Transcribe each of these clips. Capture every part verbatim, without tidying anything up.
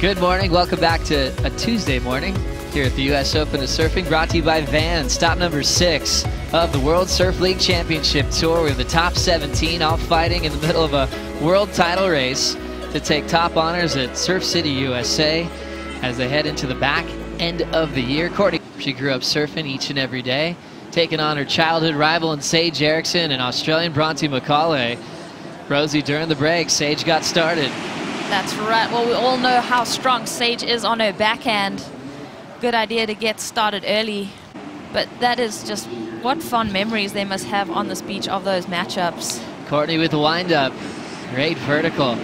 Good morning. Welcome back to a Tuesday morning here at the U S Open of Surfing, brought to you by Van. Stop number six of the World Surf League Championship Tour. We have the top seventeen all fighting in the middle of a world title race to take top honors at Surf City U S A as they head into the back end of the year. Courtney, she grew up surfing each and every day, taking on her childhood rival in Sage Erickson and Australian Bronte Macaulay. Rosie, during the break, Sage got started. That's right. Well, we all know how strong Sage is on her backhand. Good idea to get started early. But that is just what fond memories they must have on this beach of those matchups. Courtney with the windup. Great vertical.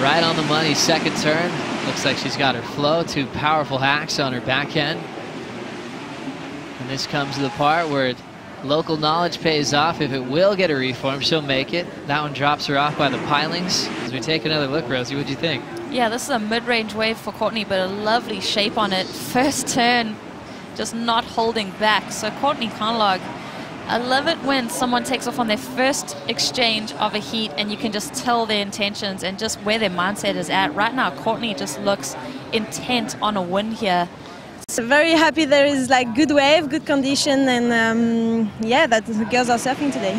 Right on the money, second turn. Looks like she's got her flow. Two powerful hacks on her backhand. And this comes to the part where local knowledge pays off. If it will get a reform, she'll make it. That one drops her off by the pilings. As we take another look, Rosie, what'd you think? Yeah, this is a mid-range wave for Courtney, but a lovely shape on it. First turn, just not holding back. So Courtney Conlogue, I love it when someone takes off on their first exchange of a heat and you can just tell their intentions and just where their mindset is at. Right now, Courtney just looks intent on a win here. So very happy there is like good wave, good condition, and um, yeah, that the girls are surfing today.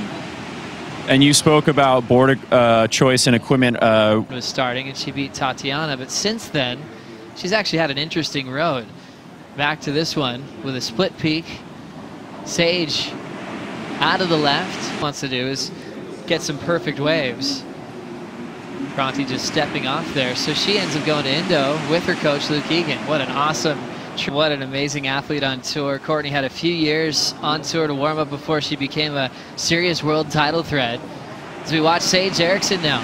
And you spoke about board uh, choice and equipment. Uh, was starting and she beat Tatiana, but since then, she's actually had an interesting road. Back to this one with a split peak. Sage out of the left wants to do is get some perfect waves. Bronte just stepping off there, so she ends up going to Indo with her coach Luke Egan. What an awesome. What an amazing athlete on tour. Courtney had a few years on tour to warm up before she became a serious world title threat. As we watch Sage Erickson now.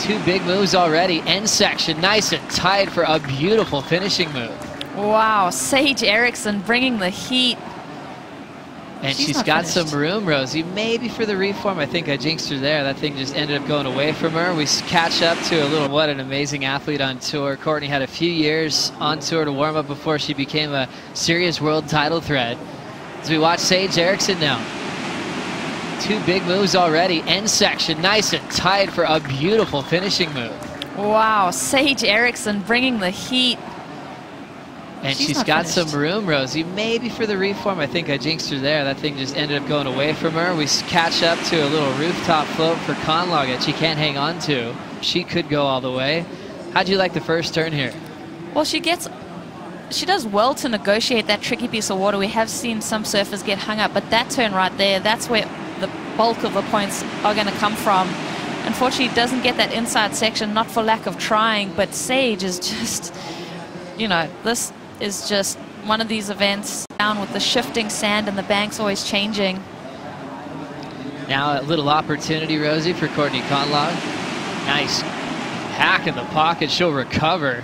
Two big moves already. End section, nice and tight for a beautiful finishing move. Wow, Sage Erickson bringing the heat. And she's, she's got finished. Some room, Rosie, maybe for the reform. I think I jinxed her there. That thing just ended up going away from her. We catch up to a little, what an amazing athlete on tour. Courtney had a few years on tour to warm up before she became a serious world title threat. As we watch Sage Erickson now. Two big moves already. End section, nice and tight for a beautiful finishing move. Wow, Sage Erickson bringing the heat. And she's, she's got finished. Some room, Rosie, maybe for the reform. I think I jinxed her there. That thing just ended up going away from her. We catch up to a little rooftop float for Conlogue that she can't hang on to. She could go all the way. How'd you like the first turn here? Well, she gets, she does well to negotiate that tricky piece of water. We have seen some surfers get hung up, but that turn right there, that's where the bulk of the points are going to come from. Unfortunately, doesn't get that inside section, not for lack of trying, but Sage is just, you know, this is just one of these events down with the shifting sand and the banks always changing. Now a little opportunity, Rosie, for Courtney Conlogue. Nice hack in the pocket. She'll recover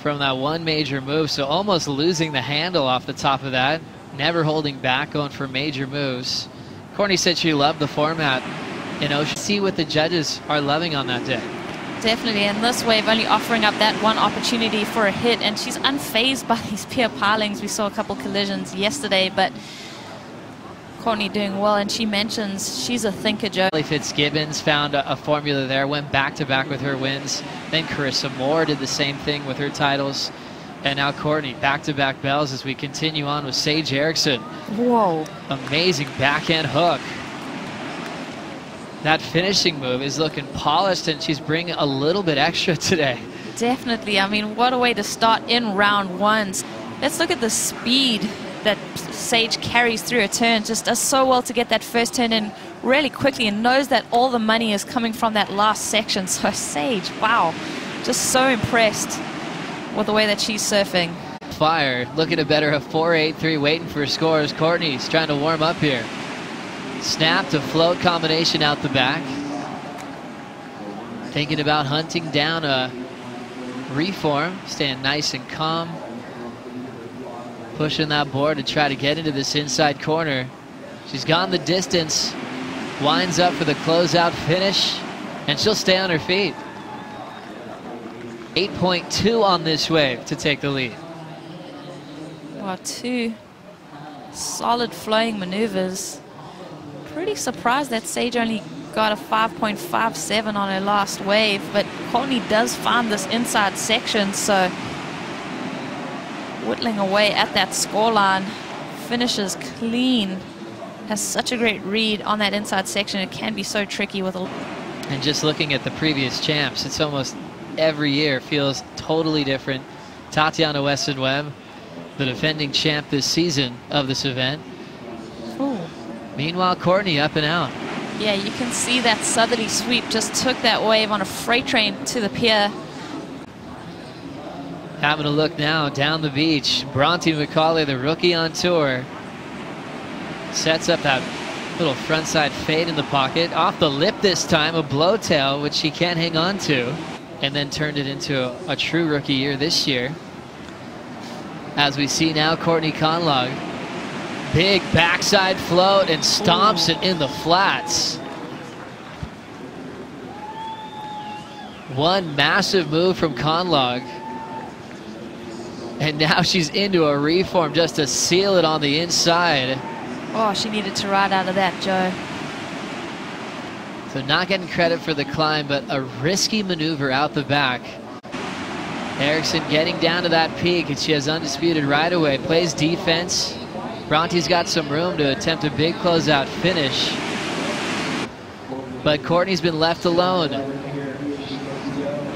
from that one major move. So almost losing the handle off the top of that. Never holding back, going for major moves. Courtney said she loved the format. You know, see what the judges are loving on that day. Definitely, and this wave only offering up that one opportunity for a hit, and she's unfazed by these pier pilings. We saw a couple collisions yesterday, but Courtney doing well, and she mentions she's a thinker, Joe. Fitzgibbons found a, a formula there, went back-to-back with her wins. Then Carissa Moore did the same thing with her titles. And now Courtney, back-to-back bells as we continue on with Sage Erickson. Whoa. Amazing backhand hook. That finishing move is looking polished, and she's bringing a little bit extra today. Definitely. I mean, what a way to start in round one. Let's look at the speed that Sage carries through a turn. Just does so well to get that first turn in really quickly and knows that all the money is coming from that last section. So Sage, wow, just so impressed with the way that she's surfing. Fire. Looking to better a four eight three, waiting for scores. Courtney's trying to warm up here. Snap to float combination out the back. Thinking about hunting down a reform. Staying nice and calm. Pushing that board to try to get into this inside corner. She's gone the distance. Winds up for the closeout finish. And she'll stay on her feet. eight point two on this wave to take the lead. Wow, two solid flowing maneuvers. Pretty surprised that Sage only got a five point five seven on her last wave, but Courtney does find this inside section, so whittling away at that scoreline, finishes clean. Has such a great read on that inside section. It can be so tricky with a. And just looking at the previous champs, it's almost every year feels totally different. Tatiana Weston-Webb, the defending champ this season of this event. Ooh. Meanwhile, Courtney up and out. Yeah, you can see that southerly sweep just took that wave on a freight train to the pier. Having a look now down the beach. Bronte Macaulay, the rookie on tour, sets up that little frontside fade in the pocket. Off the lip this time, a blowtail, which she can't hang on to. And then turned it into a, a true rookie year this year. As we see now, Courtney Conlogue. Big backside float and stomps Ooh. It in the flats. One massive move from Conlogue. And now she's into a reform just to seal it on the inside. Oh, she needed to ride out of that, Joe. So not getting credit for the climb, but a risky maneuver out the back. Erickson getting down to that peak, and she has undisputed right away. Plays defense. Bronte's got some room to attempt a big closeout finish. But Courtney's been left alone.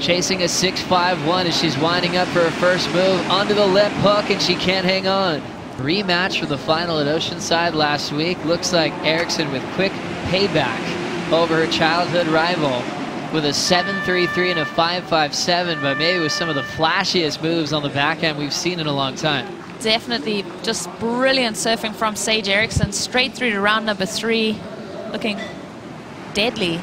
Chasing a six five one as she's winding up for her first move. Onto the lip hook, and she can't hang on. Rematch for the final at Oceanside last week. Looks like Erickson with quick payback over her childhood rival with a seven three three and a five five seven, but maybe with some of the flashiest moves on the backhand we've seen in a long time. Definitely just brilliant surfing from Sage Erickson, straight through to round number three, looking deadly.